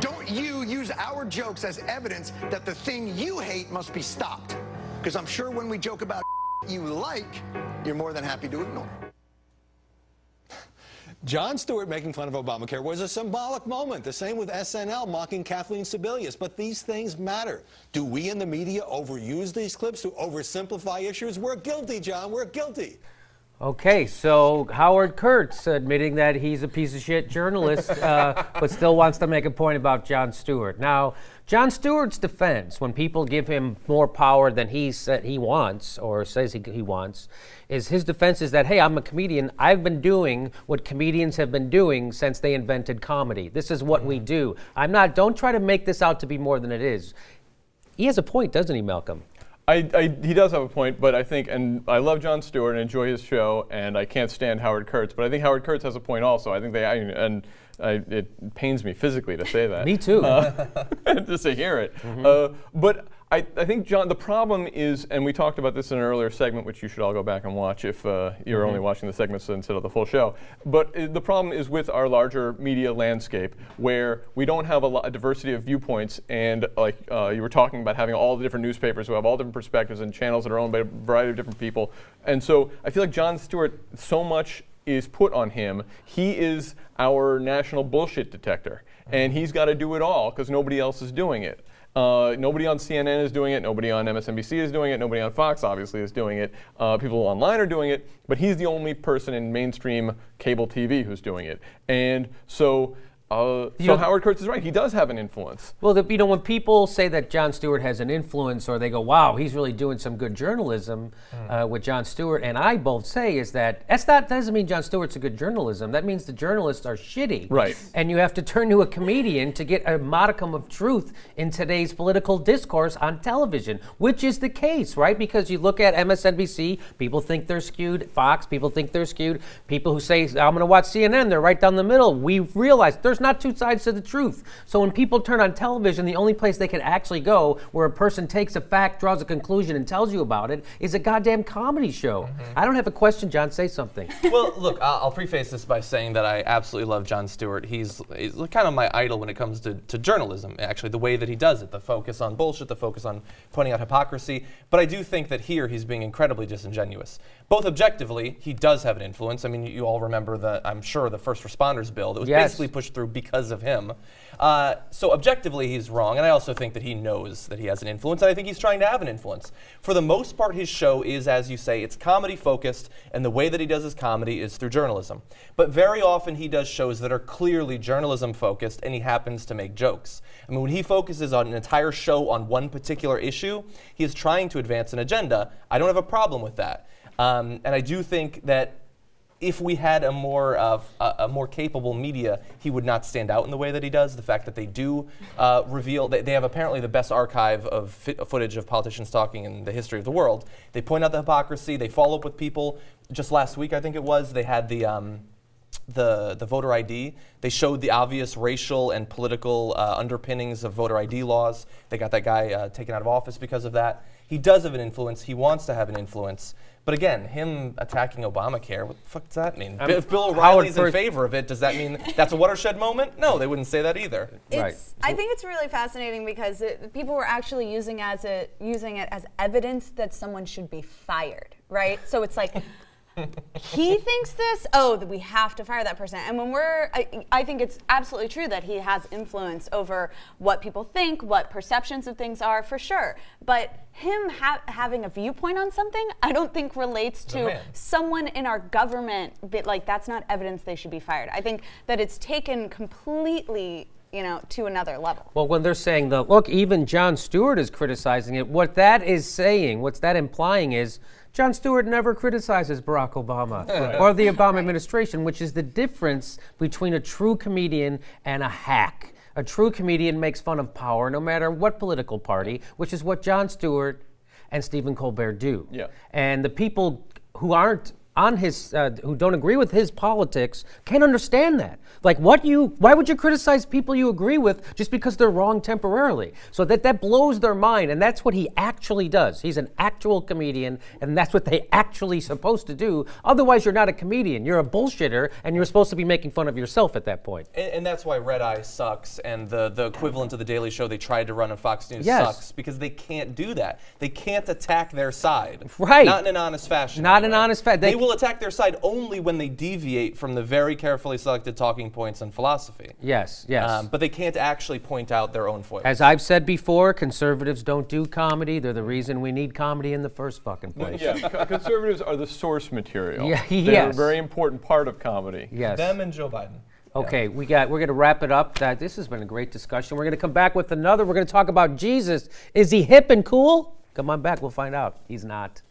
Don't you use our jokes as evidence that the thing you hate must be stopped. Because I'm sure when we joke about you like, you're more than happy to ignore. Jon Stewart making fun of Obamacare was a symbolic moment. The same with S N L mocking Kathleen Sebelius. But these things matter. Do we in the media overuse these clips to oversimplify issues? We're guilty, John. We're guilty. Okay, so Howard Kurtz admitting that he's a piece of shit journalist, uh, but still wants to make a point about Jon Stewart. Now, Jon Stewart's defense, when people give him more power than he said he wants or says he, he wants, is his defense is that, hey, I'm a comedian. I've been doing what comedians have been doing since they invented comedy. This is what we do. I'm not, don't try to make this out to be more than it is. He has a point, doesn't he, Malcolm? I, I, he does have a point, but I think, and I love Jon Stewart and enjoy his show, and I can't stand Howard Kurtz, but I think Howard Kurtz has a point also. I think they, I, and I, it pains me physically to say that. Me too. Uh, just to hear it. Mm-hmm. uh, but I, I think, John, the problem is, and we talked about this in an earlier segment, which you should all go back and watch if uh, you're mm-hmm. only watching the segments instead of the full show, but uh, the problem is with our larger media landscape where we don't have a, lo a diversity of viewpoints, and like uh, you were talking about having all the different newspapers who have all different perspectives and channels that are owned by a variety of different people. And so I feel like Jon Stewart, so much is put on him. He is our national bullshit detector, mm-hmm. and he's got to do it all because nobody else is doing it. Uh, nobody on C N N is doing it, nobody on M S N B C is doing it, nobody on Fox obviously is doing it, uh, people online are doing it, but he's the only person in mainstream cable T V who's doing it. And so, uh, so know, Howard Kurtz is right, he does have an influence. Well, the, you know, when people say that Jon Stewart has an influence or they go, wow, he's really doing some good journalism mm. uh, with Jon Stewart, and I both say is that, that's not, that doesn't mean Jon Stewart's a good journalism, that means the journalists are shitty. Right. And you have to turn to a comedian to get a modicum of truth in today's political discourse on television, which is the case, right? Because you look at M S N B C, people think they're skewed, Fox, people think they're skewed, people who say, I'm gonna watch C N N, they're right down the middle. We realize there's not two sides to the truth. So when people turn on television, the only place they can actually go where a person takes a fact, draws a conclusion, and tells you about it is a goddamn comedy show. Mm-hmm. I don't have a question, John, say something. Well, look, I'll preface this by saying that I absolutely love Jon Stewart. He's, he's kind of my idol when it comes to, to journalism, actually, the way that he does it, the focus on bullshit, the focus on pointing out hypocrisy. But I do think that here he's being incredibly disingenuous. Both objectively, he does have an influence. I mean, you all remember, the, I'm sure, the first responders bill that was yes. basically pushed through because of him. Uh, so objectively, he's wrong, and I also think that he knows that he has an influence, and I think he's trying to have an influence. For the most part, his show is, as you say, it's comedy-focused, and the way that he does his comedy is through journalism. But very often, he does shows that are clearly journalism-focused, and he happens to make jokes. I mean, when he focuses on an entire show on one particular issue, he is trying to advance an agenda. I don't have a problem with that. Um, and I do think that if we had a more uh, a more capable media, he would not stand out in the way that he does. The fact that they do uh, reveal, they, they have apparently the best archive of footage of politicians talking in the history of the world. They point out the hypocrisy. They follow up with people. Just last week, I think it was, they had the um, the the voter I D. They showed the obvious racial and political uh, underpinnings of voter I D laws. They got that guy uh, taken out of office because of that. He does have an influence. He wants to have an influence. But again, him attacking Obamacare, what the fuck does that mean? I'm if Bill O'Reilly's in favor of it, does that mean that's a watershed moment? No, they wouldn't say that either. It's, right. I think it's really fascinating because it, people were actually using, as a, using it as evidence that someone should be fired, right? So it's like, he thinks this, oh, that we have to fire that person. And when we're, I, I think it's absolutely true that he has influence over what people think, what perceptions of things are, for sure. But him ha having a viewpoint on something, I don't think relates to someone in our government, but like, that's not evidence they should be fired. I think that it's taken completely, you know, to another level. Well, when they're saying the, look, even Jon Stewart is criticizing it, what that is saying, what's that implying is, Jon Stewart never criticizes Barack Obama right. or the Obama right. administration, which is the difference between a true comedian and a hack. A true comedian makes fun of power no matter what political party, which is what Jon Stewart and Stephen Colbert do. Yeah. And the people who aren't on his, uh, who don't agree with his politics, can't understand that. Like, what you, why would you criticize people you agree with just because they're wrong temporarily? So that, that blows their mind, and that's what he actually does. He's an actual comedian, and that's what they actually supposed to do. Otherwise, you're not a comedian. You're a bullshitter, and you're supposed to be making fun of yourself at that point. And, and that's why Red Eye sucks, and the, the equivalent of The Daily Show they tried to run on Fox News yes. sucks, because they can't do that. They can't attack their side. Right. Not in an honest fashion. Not anyway. an honest fashion. They, they will attack their side only when they deviate from the very carefully selected talking points and philosophy. Yes, yes. Um, but they can't actually point out their own foibles. As I've said before, conservatives don't do comedy. They're the reason we need comedy in the first fucking place. Well, yeah, conservatives are the source material. Yeah, yes. They're a very important part of comedy. Yes. Them and Joe Biden. Okay, we got, we're going to wrap it up. Uh, this has been a great discussion. We're going to come back with another. We're going to talk about Jesus. Is he hip and cool? Come on back. We'll find out. He's not.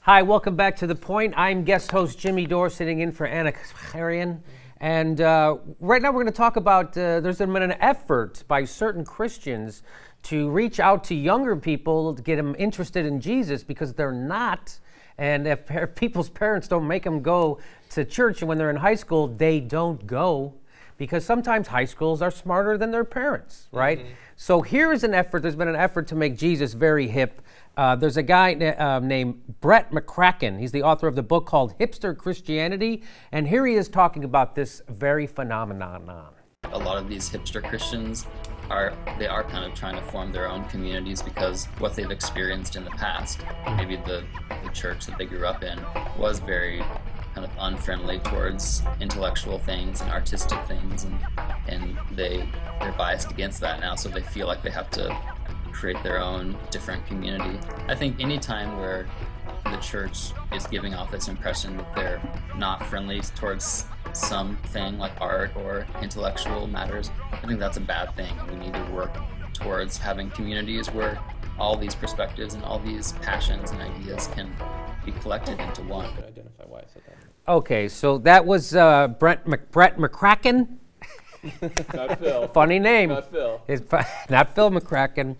Hi, welcome back to The Point. I'm guest host Jimmy Dore, sitting in for Ana Kasparian. And uh, right now we're going to talk about, uh, there's been an effort by certain Christians to reach out to younger people to get them interested in Jesus because they're not. And if people's parents don't make them go to church when they're in high school, they don't go, because sometimes high schools are smarter than their parents, right? Mm-hmm. So here is an effort, there's been an effort to make Jesus very hip. Uh, there's a guy na uh, named Brett McCracken. He's the author of the book called Hipster Christianity, and here he is talking about this very phenomenon. A lot of these hipster Christians are, they are kind of trying to form their own communities because what they've experienced in the past, maybe the, the church that they grew up in was very kind of unfriendly towards intellectual things and artistic things, and, and they, they're biased against that now, so they feel like they have to create their own different community. I think any time where the church is giving off this impression that they're not friendly towards something like art or intellectual matters, I think that's a bad thing. We need to work towards having communities where all these perspectives and all these passions and ideas can be collected into one. I could identify why I said that. Okay, so that was uh, Brett, Mc Brett McCracken. Not Phil. Funny name. Not Phil. It's, not Phil McCracken.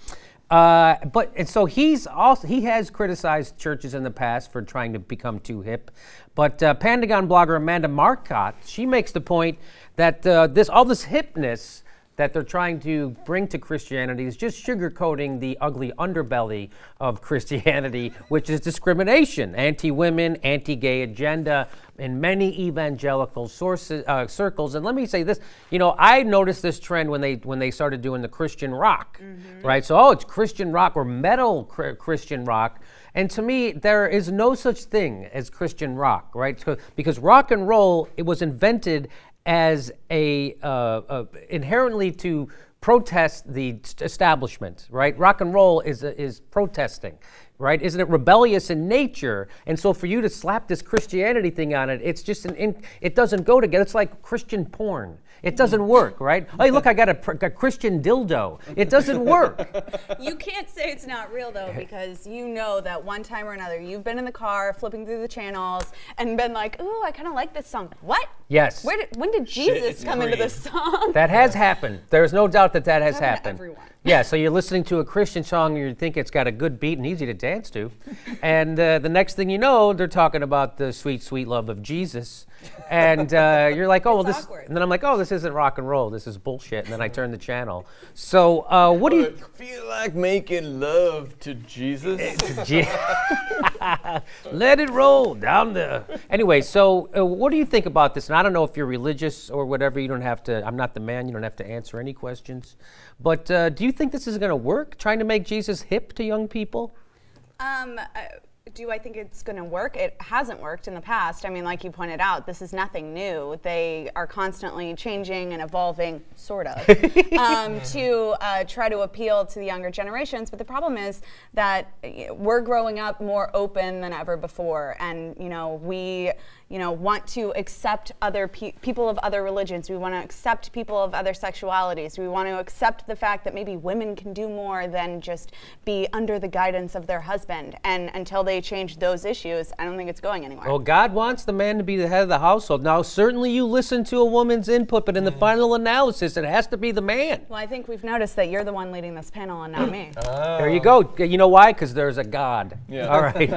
Uh, but and so he's also he has criticized churches in the past for trying to become too hip. But uh, Pentagon blogger Amanda Marcotte, she makes the point that uh, this all this hipness that they're trying to bring to Christianity is just sugarcoating the ugly underbelly of Christianity, which is discrimination, anti-women, anti-gay agenda in many evangelical sources, uh, circles. And let me say this, you know, I noticed this trend when they when they started doing the Christian rock, mm-hmm. right? So, oh, it's Christian rock or metal cr- Christian rock. And to me, there is no such thing as Christian rock, right? So, because rock and roll, it was invented as a uh, uh, inherently to protest the establishment, right? Rock and roll is uh, is protesting, right? Isn't it rebellious in nature? And so for you to slap this Christianity thing on it, it's just an in, it doesn't go together. It's like Christian porn. It doesn't work, right? Hey, look, I got a, a Christian dildo. It doesn't work. You can't say it's not real, though, because you know that one time or another, you've been in the car, flipping through the channels, and been like, ooh, I kind of like this song. What? Yes. Where did, when did Jesus Shit, come free. into this song? That has happened. There's no doubt that that has it's happened. happened. To everyone. Yeah, so you're listening to a Christian song, and you think it's got a good beat and easy to dance to. And uh, the next thing you know, they're talking about the sweet, sweet love of Jesus. And uh, you're like, oh, well, this, and then I'm like, oh, this isn't rock and roll. This is bullshit. And then I turn the channel. So uh, what do you feel like making love to Jesus? Let it roll down the. Anyway, so uh, what do you think about this? And I don't know if you're religious or whatever. You don't have to. I'm not the man. You don't have to answer any questions. But uh, do you think this is going to work? Trying to make Jesus hip to young people? Um. I Do I think it's going to work? It hasn't worked in the past. I mean, like you pointed out, this is nothing new. They are constantly changing and evolving, sort of, um, to uh, try to appeal to the younger generations. But the problem is that we're growing up more open than ever before. And, you know, we you know, want to accept other pe people of other religions. We want to accept people of other sexualities. We want to accept the fact that maybe women can do more than just be under the guidance of their husband. And until they change those issues, I don't think it's going anywhere. Well, God wants the man to be the head of the household. Now, certainly you listen to a woman's input, but in the final analysis, it has to be the man. Well, I think we've noticed that you're the one leading this panel and not me. Oh. There you go. You know why? Because there's a God. Yeah. All right.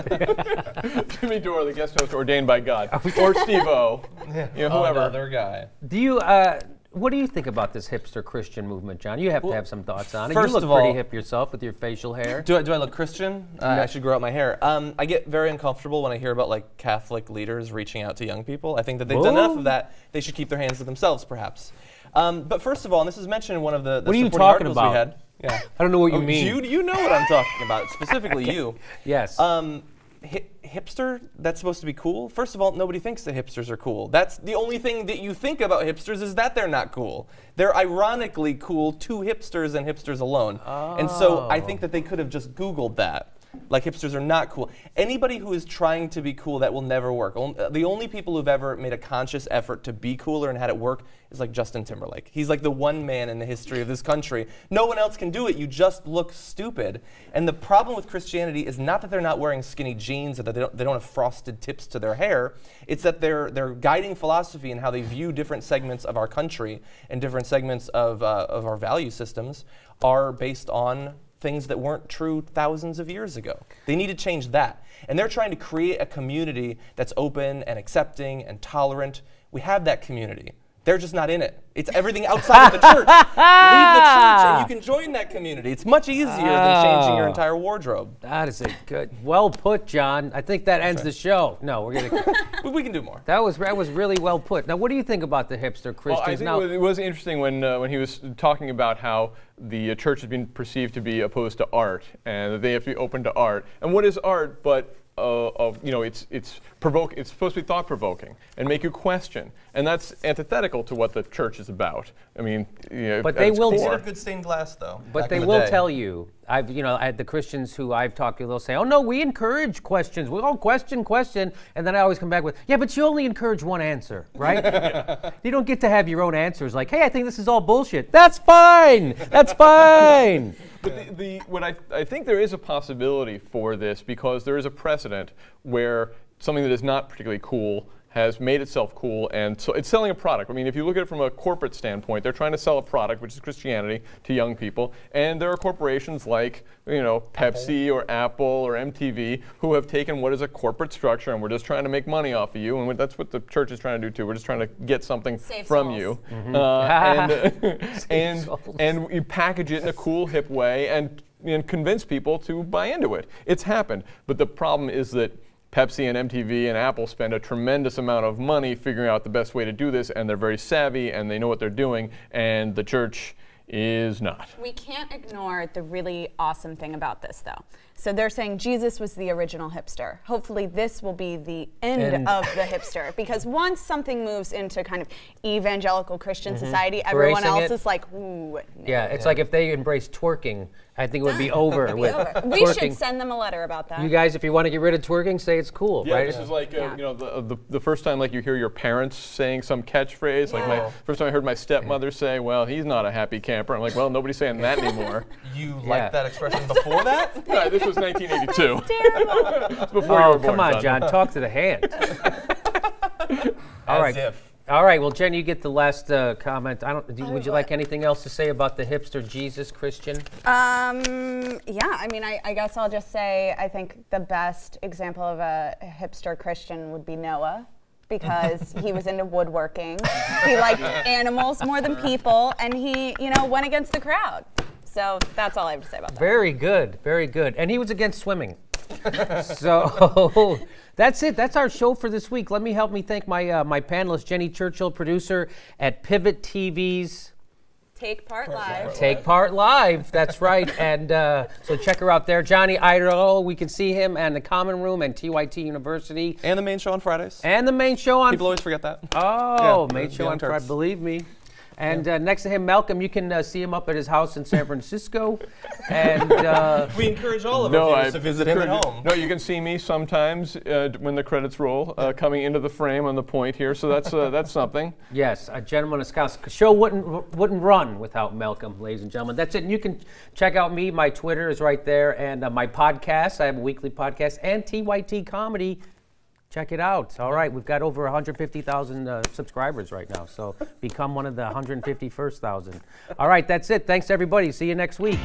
Jimmy Dore, the guest host ordained by God. Or Steve-O. Yeah. You know, whoever. Another guy. Do you, uh, what do you think about this hipster Christian movement, John? You have well, to have some thoughts on it. First you look of all, pretty hip yourself with your facial hair. Do I, do I look Christian? Uh, no. I should grow out my hair. Um, I get very uncomfortable when I hear about like Catholic leaders reaching out to young people. I think that they've Whoa. done enough of that. They should keep their hands to themselves, perhaps. Um, but first of all, and this is mentioned in one of the, the what are you talking about? We had. Yeah. I don't know what you oh, mean. Jude, you know what I'm talking about, specifically okay. you. Yes. Um, hi hipster, that's supposed to be cool? First of all, nobody thinks that hipsters are cool. That's the only thing that you think about hipsters is that they're not cool. They're ironically cool to hipsters and hipsters alone. Oh. And so I think that they could have just Googled that. Like, hipsters are not cool. Anybody who is trying to be cool, that will never work. O the only people who've ever made a conscious effort to be cooler and had it work is like Justin Timberlake. He's like the one man in the history of this country. No one else can do it. You just look stupid. And the problem with Christianity is not that they're not wearing skinny jeans or that they don't, they don't have frosted tips to their hair. It's that their, their guiding philosophy and how they view different segments of our country and different segments of, uh, of our value systems are based on things that weren't true thousands of years ago. They need to change that. And they're trying to create a community that's open and accepting and tolerant. We have that community. They're just not in it. It's everything outside of the church. Leave the church and you can join that community. It's much easier oh. than changing your entire wardrobe. That is a good, well put, John. I think that ends right. the show. No, we're going to. We can do more. That was that was really well put. Now, what do you think about the hipster Christians? Well, I think now, it was interesting when, uh, when he was talking about how the uh, church has been perceived to be opposed to art and that they have to be open to art. And what is art but Uh, of, you know, it's, it's, provoke, it's supposed to be thought-provoking and make you question. And that's antithetical to what the church is about. I mean, you know, but they will have good stained glass, though. But they will tell you, I've, you know, I had the Christians who I've talked to, they'll say, oh, no, we encourage questions. We all question, question. And then I always come back with, yeah, but you only encourage one answer, right? Yeah. You don't get to have your own answers like, hey, I think this is all bullshit. That's fine. That's fine. But the, the, what I, I think there is a possibility for this because there is a precedent where something that is not particularly cool has made itself cool, and so it's selling a product. I mean, if you look at it from a corporate standpoint, they're trying to sell a product, which is Christianity, to young people, and there are corporations like, you know, Pepsi Apple. or Apple or M T V who have taken what is a corporate structure, and we're just trying to make money off of you, and that's what the church is trying to do too. We're just trying to get something Save from souls. you, mm-hmm. uh, and uh, and, and you package it in a cool, hip way, and and convince people to buy into it. It's happened, but the problem is that Pepsi and M T V and Apple spend a tremendous amount of money figuring out the best way to do this, and they're very savvy, and they know what they're doing, and the church is not. We can't ignore the really awesome thing about this, though. So they're saying Jesus was the original hipster. Hopefully this will be the end, end. of the hipster, because once something moves into kind of evangelical Christian mm-hmm. society, everyone Bracing else it. is like, ooh. No. Yeah, it's yeah. like if they embrace twerking, I think it would be over. It'd be with over. We should send them a letter about that. You guys, if you want to get rid of twerking, say it's cool, yeah, right? This yeah. is like uh, yeah. you know the, the the first time like you hear your parents saying some catchphrase. Yeah. Like my first time I heard my stepmother say, "Well, he's not a happy camper." I'm like, "Well, nobody's saying that anymore." You yeah. liked that expression before that? No, this was nineteen eighty-two. Terrible. It's before oh, you were born. Come on, John. Talk to the hand. All right. As if. All right, well, Jen, you get the last uh, comment. I don't. Do, I would you like anything else to say about the hipster Jesus Christian? Um, yeah, I mean, I, I guess I'll just say I think the best example of a hipster Christian would be Noah, because he was into woodworking. He liked animals more than people, and he, you know, went against the crowd. So that's all I have to say about that. Very good, very good. And he was against swimming. So that's it. That's our show for this week. Let me help me thank my uh, my panelist, Jenny Churchill, producer at Pivot T V's Take Part, part Live. Live. Take Part Live. That's right. And uh, so check her out there. Johnny Idol. We can see him and the Common Room and T Y T University. And the main show on Fridays. And the main show on. People always forget that. Oh, yeah, main show on Friday. Believe me. And uh, next to him, Malcolm, you can uh, see him up at his house in San Francisco. and uh, We encourage all of no, our viewers to visit him at home. No, you can see me sometimes uh, when the credits roll, uh, coming into the frame on the point here, so that's uh, that's something. Yes, a gentleman of Scots. The show wouldn't, wouldn't run without Malcolm, ladies and gentlemen. That's it. And you can check out me. My Twitter is right there, and uh, my podcast. I have a weekly podcast, and T Y T Comedy. Check it out. All right, we've got over one hundred fifty thousand uh, subscribers right now, so become one of the one hundred fifty-first thousand. All right, that's it. Thanks, everybody. See you next week.